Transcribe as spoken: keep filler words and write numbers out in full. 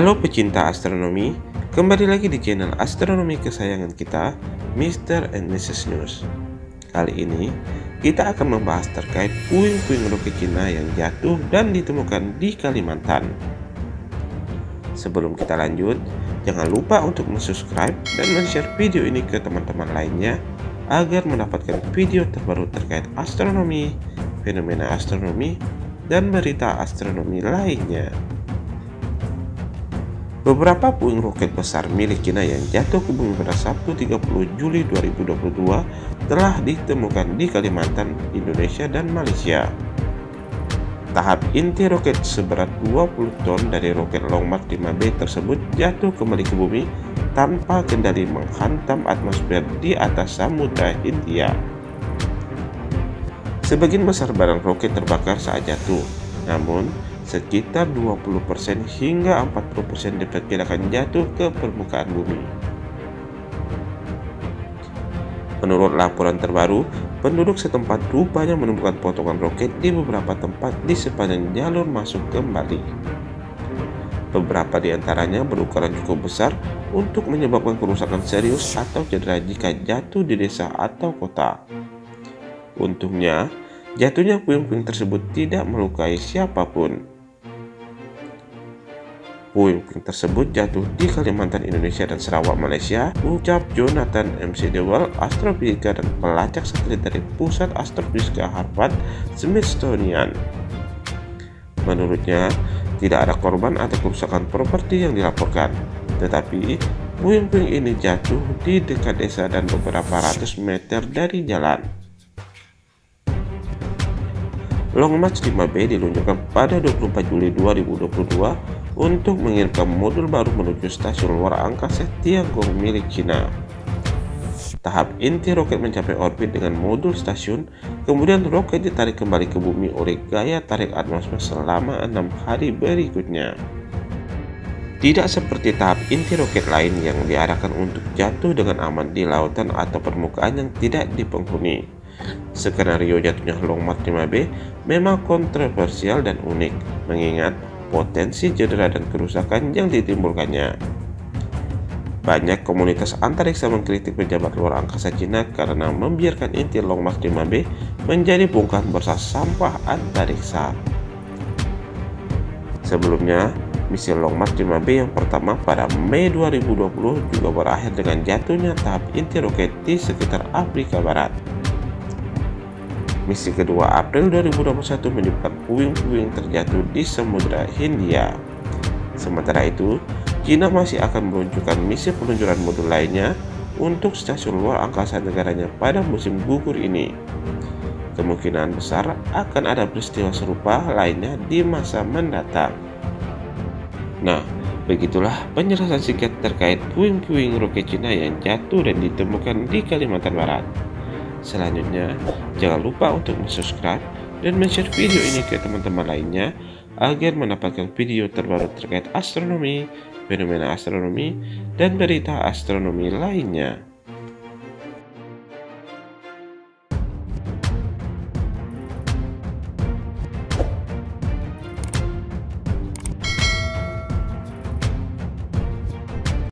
Halo pecinta astronomi, kembali lagi di channel astronomi kesayangan kita, mister and missus News. Kali ini, kita akan membahas terkait puing-puing roket Cina yang jatuh dan ditemukan di Kalimantan. Sebelum kita lanjut, jangan lupa untuk subscribe dan share video ini ke teman-teman lainnya agar mendapatkan video terbaru terkait astronomi, fenomena astronomi, dan berita astronomi lainnya. Beberapa puing roket besar milik China yang jatuh ke bumi pada Sabtu tiga puluh Juli dua ribu dua puluh dua telah ditemukan di Kalimantan, Indonesia, dan Malaysia. Tahap inti roket seberat dua puluh ton dari roket Long March lima B tersebut jatuh kembali ke bumi tanpa kendali, menghantam atmosfer di atas Samudra Hindia. Sebagian besar barang roket terbakar saat jatuh, namun sekitar dua puluh persen hingga empat puluh persen diperkirakan jatuh ke permukaan bumi. Menurut laporan terbaru, penduduk setempat rupanya menemukan potongan roket di beberapa tempat di sepanjang jalur masuk ke Bali. Beberapa di antaranya berukuran cukup besar untuk menyebabkan kerusakan serius atau cedera jika jatuh di desa atau kota. Untungnya, jatuhnya puing-puing tersebut tidak melukai siapapun. Puing-puing tersebut jatuh di Kalimantan, Indonesia, dan Sarawak, Malaysia, ucap Jonathan McDowell, astrofisika dan pelacak satelit dari Pusat Astrofisika Harvard, Smithsonian. Menurutnya, tidak ada korban atau kerusakan properti yang dilaporkan, tetapi puing-puing ini jatuh di dekat desa dan beberapa ratus meter dari jalan. Long March lima B diluncurkan pada dua puluh empat Juli dua ribu dua puluh dua untuk mengirimkan modul baru menuju stasiun luar angkasa Tiangong milik China. Tahap inti roket mencapai orbit dengan modul stasiun, kemudian roket ditarik kembali ke bumi oleh gaya tarik atmosfer selama enam hari berikutnya. Tidak seperti tahap inti roket lain yang diarahkan untuk jatuh dengan aman di lautan atau permukaan yang tidak dipenghuni. Skenario jatuhnya Long March lima B memang kontroversial dan unik, mengingat potensi cedera dan kerusakan yang ditimbulkannya. Banyak komunitas antariksa mengkritik pejabat luar angkasa Cina karena membiarkan inti Long March lima B menjadi bongkahan besar sampah antariksa. Sebelumnya, misi Long March lima B yang pertama pada Mei dua ribu dua puluh juga berakhir dengan jatuhnya tahap inti roket di sekitar Afrika Barat. Misi kedua April dua ribu dua puluh satu menyebabkan puing-puing terjatuh di Samudra Hindia. Sementara itu, China masih akan meluncurkan misi peluncuran modul lainnya untuk stasiun luar angkasa negaranya pada musim gugur ini. Kemungkinan besar akan ada peristiwa serupa lainnya di masa mendatang. Nah, begitulah penjelasan singkat terkait puing-puing roket China yang jatuh dan ditemukan di Kalimantan Barat. Selanjutnya, jangan lupa untuk subscribe dan share video ini ke teman-teman lainnya agar mendapatkan video terbaru terkait astronomi, fenomena astronomi, dan berita astronomi lainnya.